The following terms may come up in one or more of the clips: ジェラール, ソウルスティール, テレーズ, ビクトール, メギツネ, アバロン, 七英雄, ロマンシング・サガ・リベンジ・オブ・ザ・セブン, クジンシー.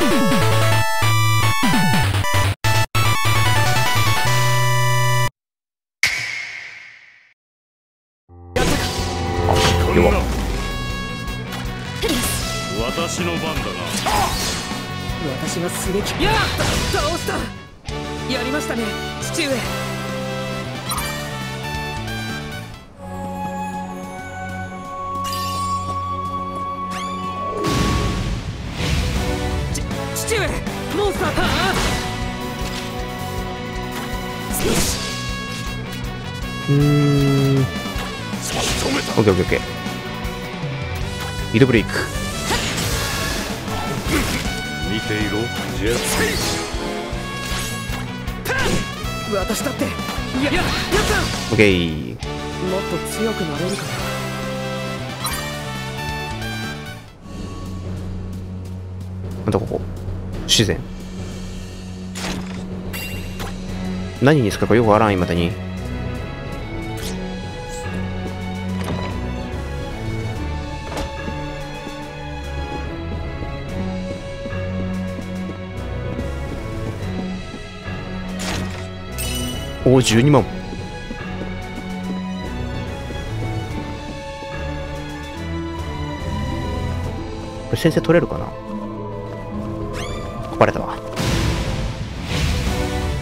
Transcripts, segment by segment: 私の番だな。私がすべき。やった。倒した。やりましたね、父上。父上、モンスターターン。よし。止めた。オッケーオッケーオッケー。ミドブレイク。見ていろ、ジェット。私だってやった。オッケー。もっと強くなれるかな。またここ自然。何に使うかよくわからんいまだに。おお、12万。これ先生取れるかな。バレたわ。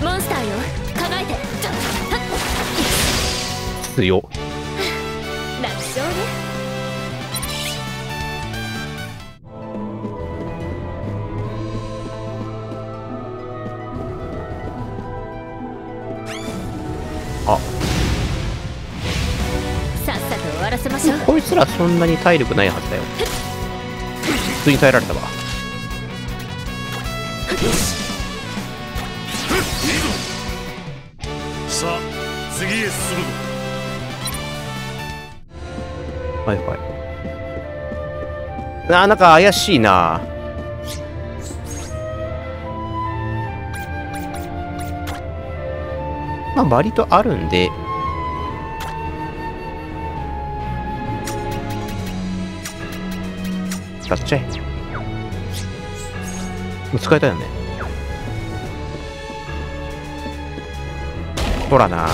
モンスターよ、構えて。強っ。楽勝ね。こいつらそんなに体力ないはずだよ。普通に耐えられたわ。さあ次へ進む。はいはい。なんか怪しいな。まあ割とあるんで。使っちゃえ。使いたいよね。ほらな、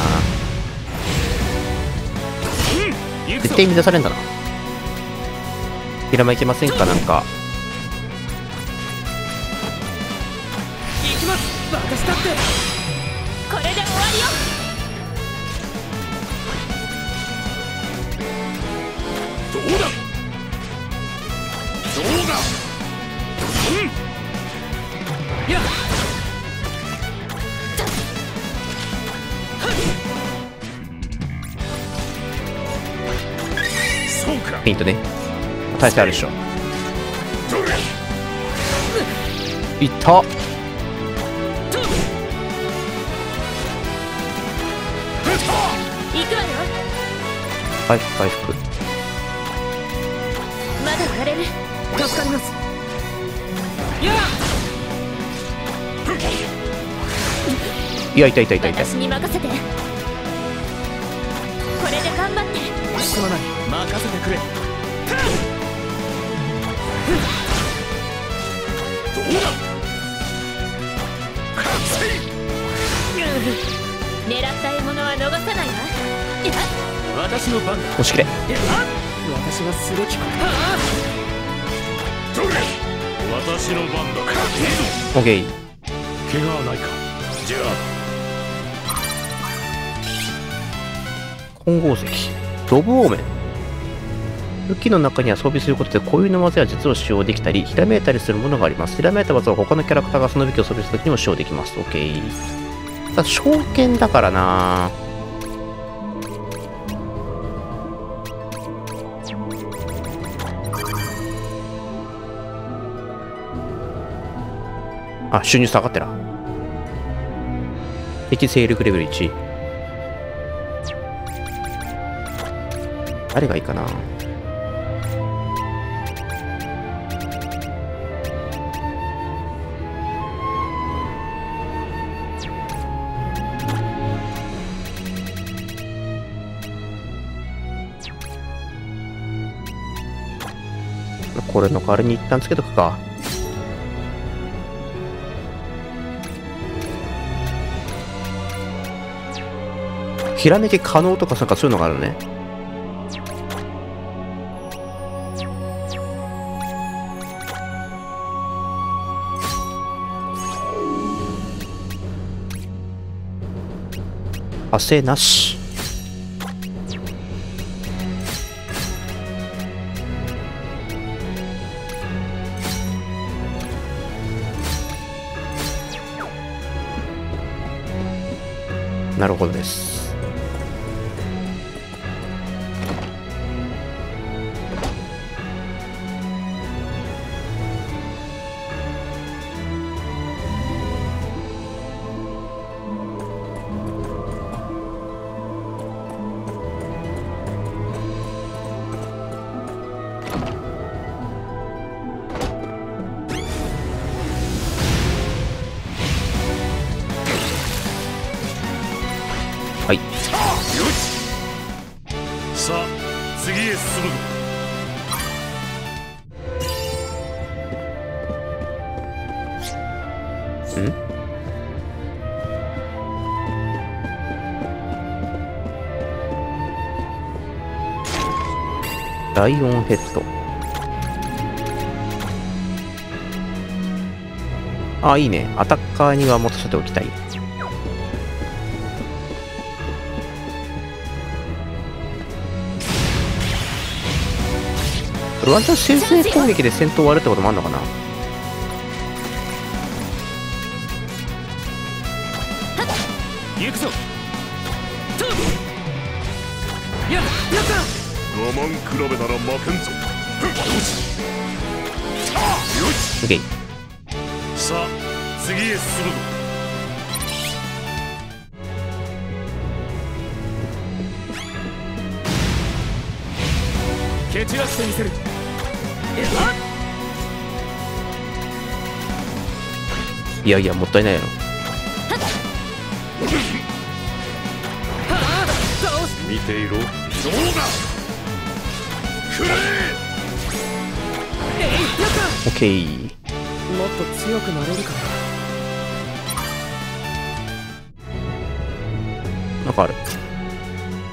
絶対乱されんだな。ひらまいけませんか。なんか行きます。私だってこれで終わりよ。ピンとね、大差あるでしょ。いった。回復回復。まだ割れる。助かります。いや、痛い痛い痛い痛い。私に任せて。これで頑張って。すまない、任せてくれ。どうだ。狙った獲物は逃さないわ。私の番だ。押し切れ。私はすべきか。私の番だ。オッケー。怪我はないか。じゃあ金剛石。ドブオーメン。武器の中には装備することで固有の技や術を使用できたり、ひらめいたりするものがあります。ひらめいた技は他のキャラクターがその武器を装備した時にも使用できます。OK。ただ、証券だからな。あ、収入下がってら。敵勢力レベル1。誰がいいかな。これの代わりに一旦つけとくか。ひらめき可能とかなんかそういうのがあるね。派生なし。なるほどです。はい、よし、さあ次へ進む。ん？ライオンヘッド、あ、いいね。アタッカーには持たせておきたい。ワンチャン先制攻撃で戦闘終わるってこともあるのかな。行くぞ。我慢比べたら負けんぞ。オッケー。さあ次へ進むぞ。蹴散らしてみせる。いやいや、もったいないやろ。見ていろ。どうだ。くれ。オッケー。もっと強くなれるかな。なんかある。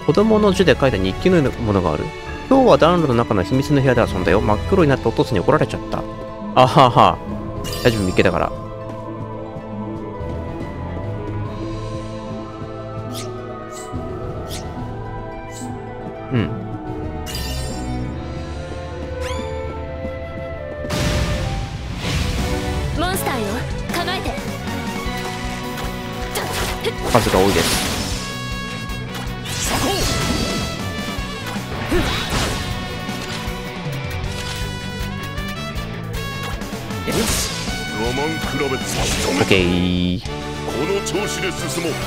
子供の字で書いた日記のものがある。今日は暖炉の中の秘密の部屋で遊んだよ。真っ黒になったお父さんに怒られちゃった。あはは。大丈夫、見っけだから。うん。モンスターよ、構えて。数が多いです。オッケー。この調子で進もう。こ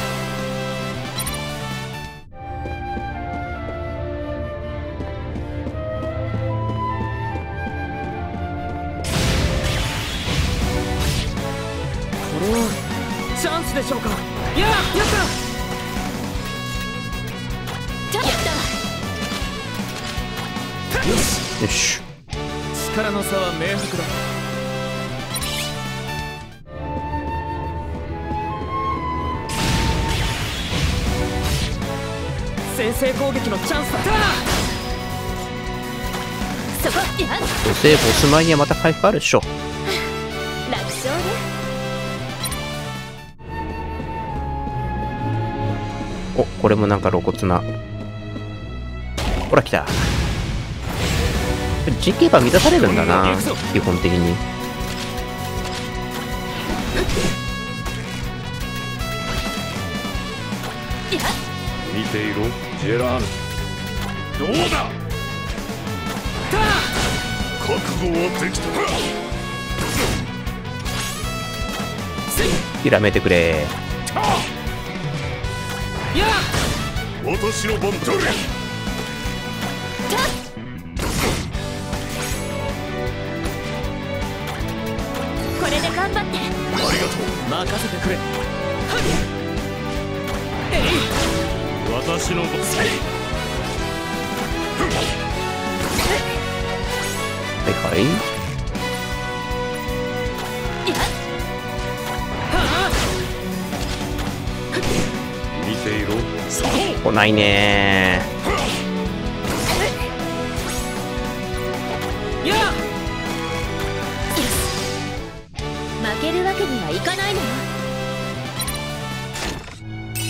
れはチャンスでしょうか。やった。よしよし。力の差は明白だ。先制攻撃のチャンスだ。そこ、女性ボス前にはまた回復あるでしょ。楽勝ね。お、これもなんか露骨な。ほら来た。GK が乱されるんだな、基本的に。見ていろ、ジェラール。どうだ。覚悟はできたか。ひらめてくれ。私の番取れ。これで頑張って。ありがとう。任せてくれ。えい。私のボス。はいはい。見ていろ。来ないねー。よっ、負けるわけにはいかないのよ。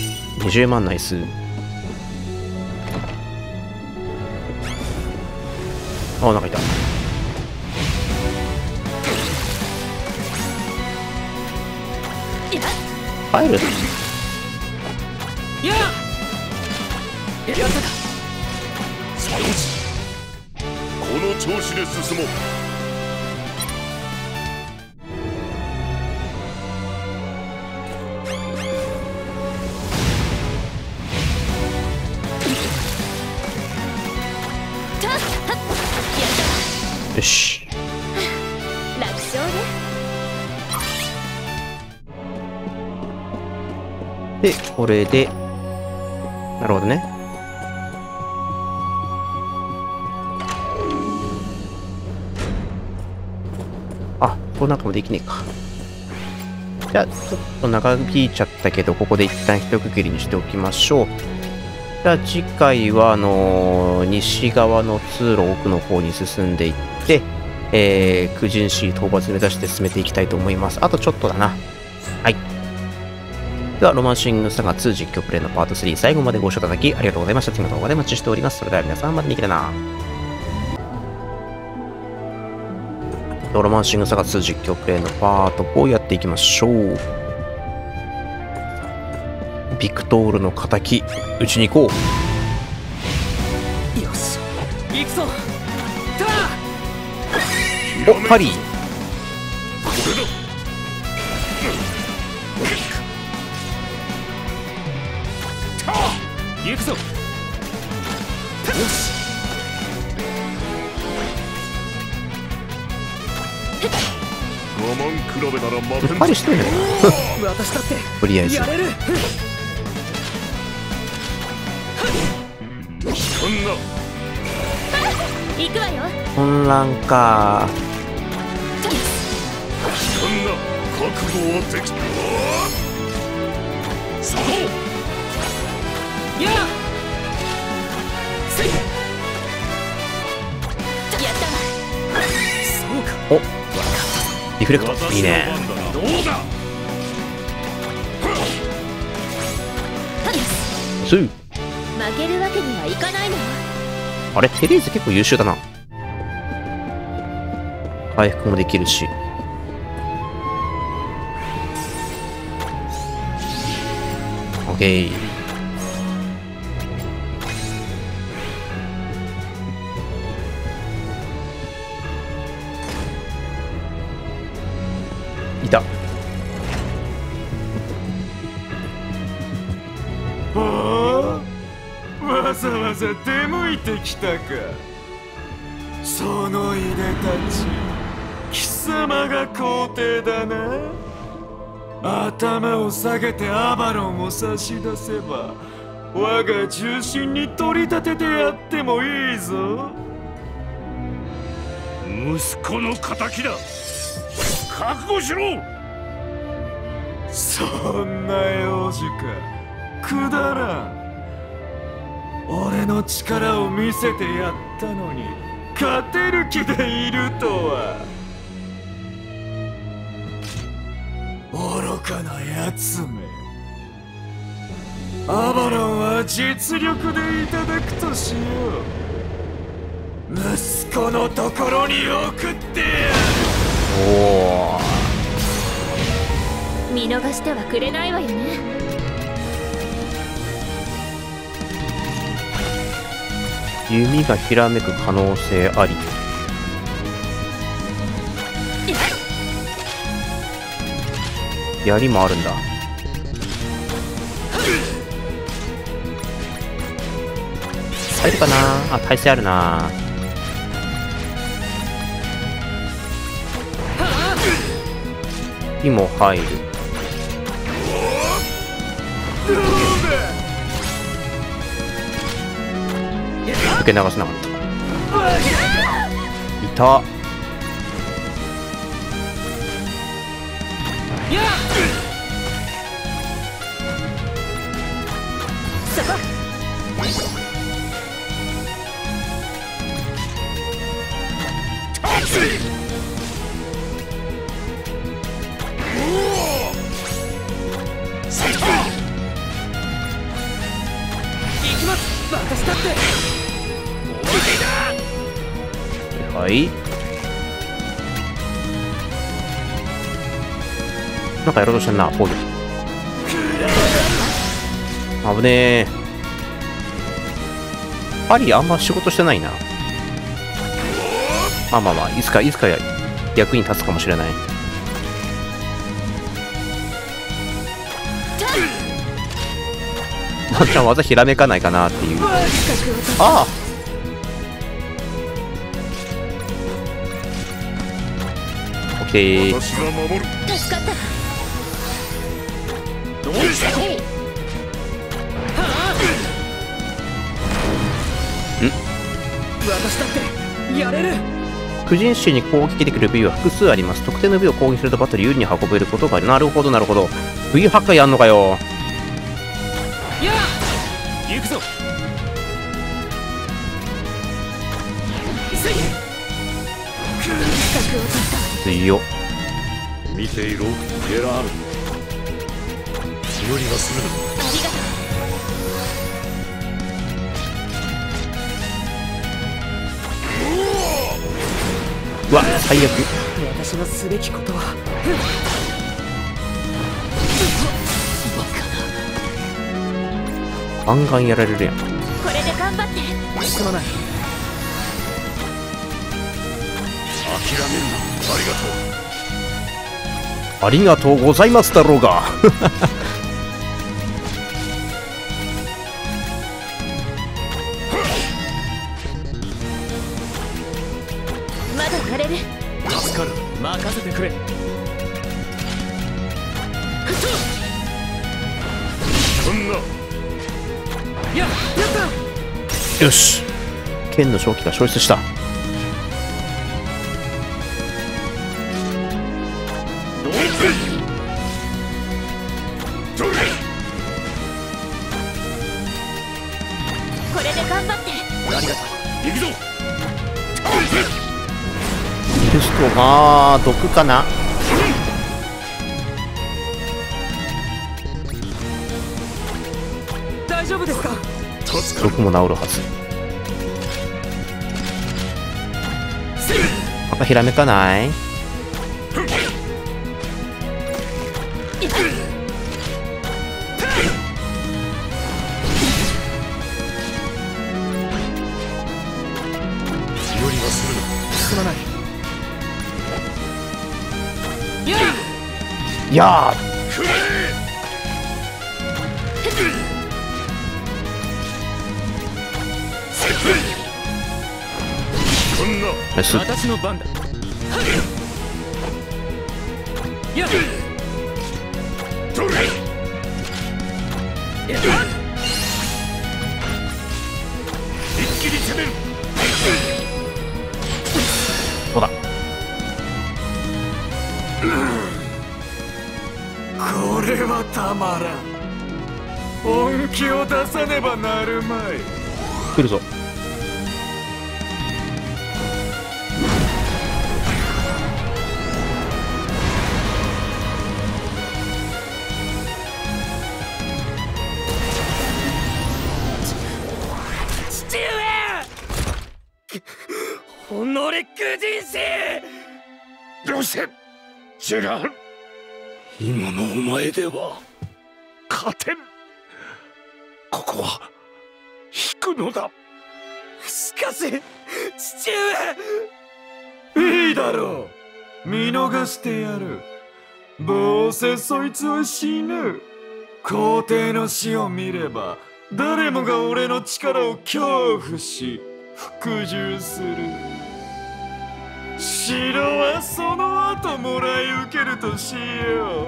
50万ナイス。あ、なんかいた。入る。この調子で進もう。よし。楽勝ね。で、これで。なるほどね。あ、こうなんかもできねえか。じゃあ、ちょっと長引いちゃったけど、ここで一旦一区切りにしておきましょう。じゃあ次回は、西側の通路奥の方に進んでいって、クジンシー討伐目指して進めていきたいと思います。あとちょっとだな。はい。では、ロマンシングサガ2実況プレイのパート3、最後までご視聴いただきありがとうございました。次の動画でお待ちしております。それでは皆さん、また見てねな。ロマンシングサガ2実況プレイのパート4やっていきましょう。ビクトールの敵、打ちに行こう。よし、行くぞ。お、パリー。行くぞ。よし。パリしてるね。とりあえず。混乱か。お、リフレクトいいね。スー負けるわけにはいかないの。あれ、テレーズ結構優秀だな。回復もできるし。オッケー。いた。わざわざ出向いてきたか、そのいでたち。貴様が皇帝だな。頭を下げてアバロンを差し出せば、我が重心に取り立ててやってもいいぞ。息子の敵だ、覚悟しろ。そんな用事か、くだらん。俺の力を見せてやったのに勝てる気でいるとは。愚かなやつめ。アバロンは実力でいただくとしよう。息子のところに送ってやる。見逃してはくれないわよね。弓がひらめく可能性あり。槍もあるんだ。入るかなあ。耐性あるな。火も入る。受け流しなかった。いた。い？なんかやろうとしてんな、防御。危ねえ。アリあんま仕事してないな。まあまあまあ、いつか役に立つかもしれない。ワンちゃん技ひらめかないかなっていう。ああ！私が守る。助かった。どうした？私だってやれる。婦人種に攻撃できる部位は複数あります。特定の部位を攻撃するとバトル有利に運べることがある。なるほどなるほど。部位破壊やんのかよ。いや、行くぞ。強っ。見ていろ、ゲラール。よりはする。うわ、最悪。私のすべきことは。ガンガンやられるやん。これで頑張って。すまない。諦めるな。ありがとう。ありがとうございますだろうが。まだ枯れる。助かる。任せてくれ。そんな。やった。よし。剣の正気が消失した。あー、毒かな。大丈夫ですか？毒も治るはず。またひらめかない？いやー、私の番だ。そうだ。これはたまらん。本気を出さねばなるまい。来るぞ。父上！ほのれく人生！どうしてジェラール、今のお前では勝てん。ここは引くのだ。しかし父上。いいだろう、見逃してやる。どうせそいつは死ぬ。皇帝の死を見れば誰もが俺の力を恐怖し服従する。城はその後もらい受けるとしよう。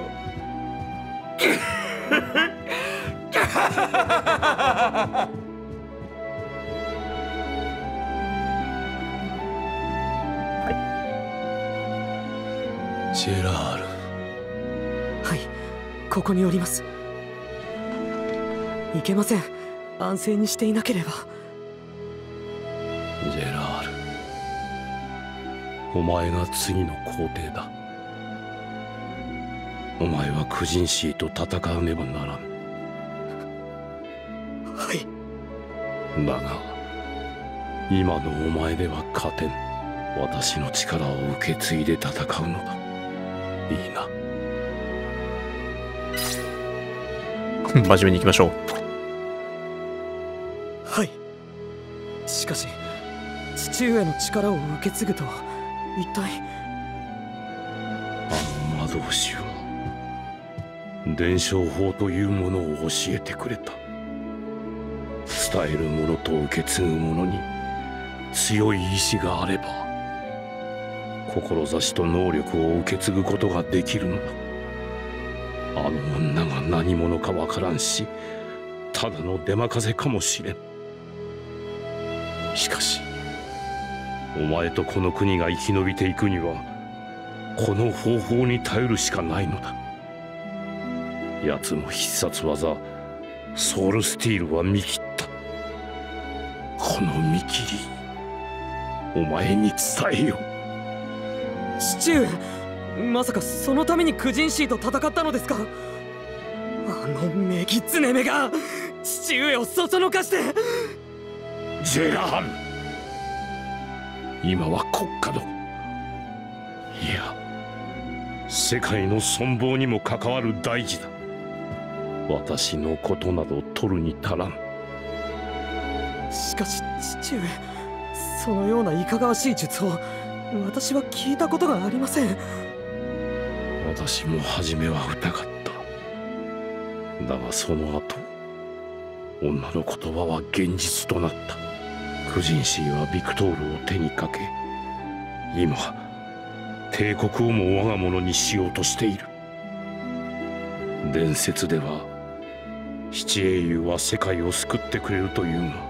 ジェラール。はい、ここにおります。いけません。安静にしていなければ。ジェラール、お前が次の皇帝だ。お前はクジンシーと戦わねばならん。はい。だが今のお前では勝てん。私の力を受け継いで戦うのだ。いいな。真面目に行きましょう。はい。しかし父上の力を受け継ぐとは一体。あの魔導士は伝承法というものを教えてくれた。伝えるものと受け継ぐものに強い意志があれば志と能力を受け継ぐことができるのだ。あの女が何者かわからんし、ただの出任せかもしれん。しかしお前とこの国が生き延びていくにはこの方法に頼るしかないのだ。奴の必殺技ソウルスティールは見切った。この見切りお前に伝えよう。父上、まさかそのためにクジンシーと戦ったのですか。あのメギツネメが父上をそそのかして。ジェラハル、今は国家の、いや世界の存亡にも関わる大事だ。私のことなど取るに足らん。しかし父上、そのようないかがわしい術を私は聞いたことがありません。私も初めは疑った。だがその後女の言葉は現実となった。クジンシーはビクトールを手にかけ、今帝国をも我が物にしようとしている。伝説では七英雄は世界を救ってくれるというが、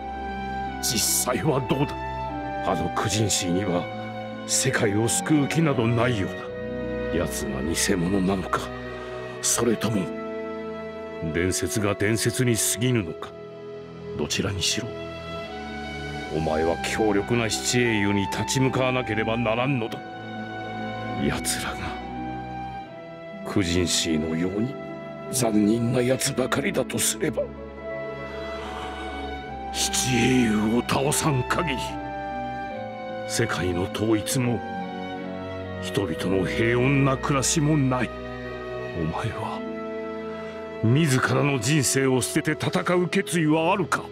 実際はどうだ。あのクジンシーには世界を救う気などないようだ。奴が偽物なのか、それとも伝説が伝説に過ぎぬのか、どちらにしろお前は強力な七英雄に立ち向かわなければならんのだ。奴らがクジンシーのように残忍な奴ばかりだとすれば、七英雄を倒さん限り世界の統一も人々の平穏な暮らしもない。お前は自らの人生を捨てて戦う決意はあるか。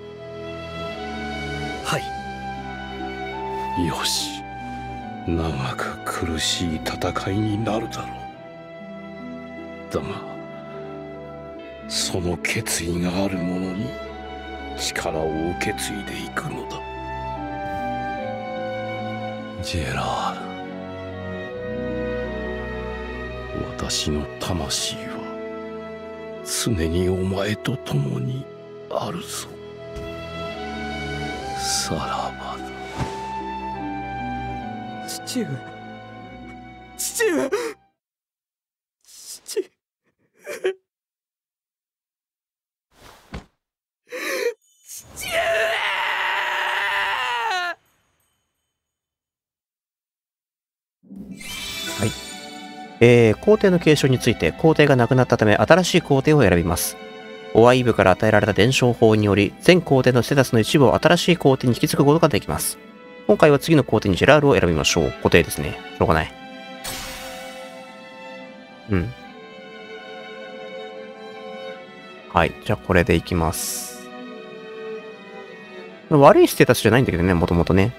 はい。よし、長く苦しい戦いになるだろう。だがその決意がある者に力を受け継いでいくのだ。ジェラール、私の魂は常にお前と共にあるぞ。さらばだ。父上、父上、父上。はい。皇帝の継承について、皇帝が亡くなったため新しい皇帝を選びます。オアイブから与えられた伝承法により、全皇帝のステータスの一部を新しい皇帝に引き継ぐことができます。今回は次の皇帝にジェラールを選びましょう。固定ですね。しょうがない。うん。はい。じゃあこれでいきます。悪いステータスじゃないんだけどね、もともとね。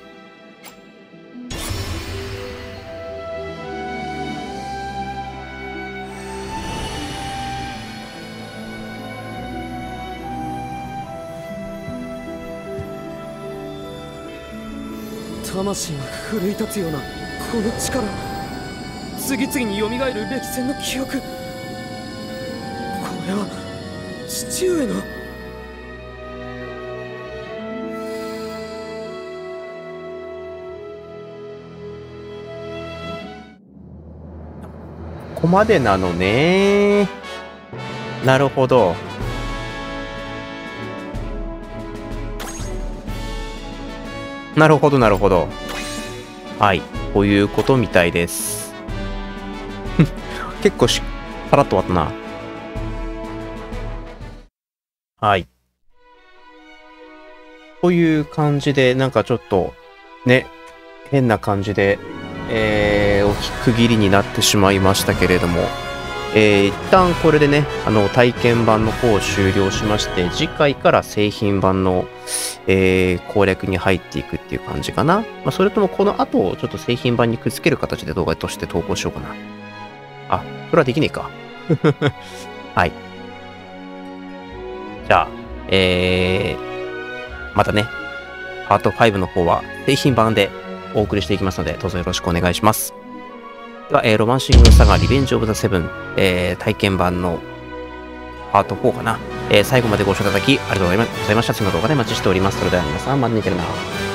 魂が奮い立つようなこの力、次々によみがえる歴戦の記憶、これは父上の。ここまでなのね。なるほど。なるほど、なるほど。はい。ということみたいです。結構さらっと終わったな。はい。という感じで、なんかちょっと、ね、変な感じで、大きく切りになってしまいましたけれども、一旦これでね、体験版の方を終了しまして、次回から製品版の、攻略に入っていくっていう感じかな。まあ、それともこの後をちょっと製品版にくっつける形で動画として投稿しようかな。あ、それはできねえか。はい。じゃあ、またね、パート5の方は製品版でお送りしていきますので、どうぞよろしくお願いします。では、ロマンシング・サガ・リベンジ・オブ・ザ・セブン、体験版のパート4かな。最後までご視聴いただきありがとうございました。次の動画でお待ちしております。それでは皆さん、またね。